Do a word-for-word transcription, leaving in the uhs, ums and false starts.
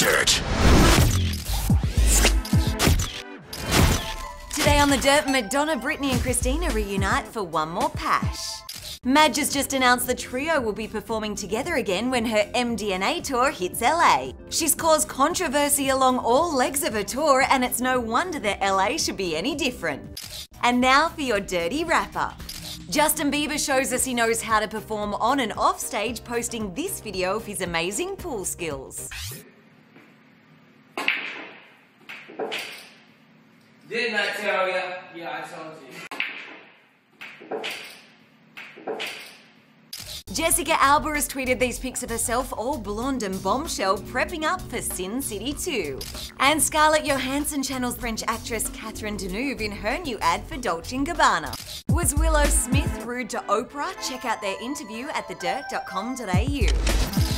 Dirt. Today on The Dirt, Madonna, Britney and Christina reunite for one more pash. Madge has just announced the trio will be performing together again when her M D N A tour hits L A. She's caused controversy along all legs of her tour, and it's no wonder that L A should be any different. And now for your dirty wrap-up. Justin Bieber shows us he knows how to perform on and off stage, posting this video of his amazing pool skills. Didn't I tell ya? Yeah, I told you. Jessica Alba has tweeted these pics of herself all blonde and bombshell, prepping up for Sin City two. And Scarlett Johansson channels French actress Catherine Deneuve in her new ad for Dolce and Gabbana. Was Willow Smith rude to Oprah? Check out their interview at the dirt dot com dot A U.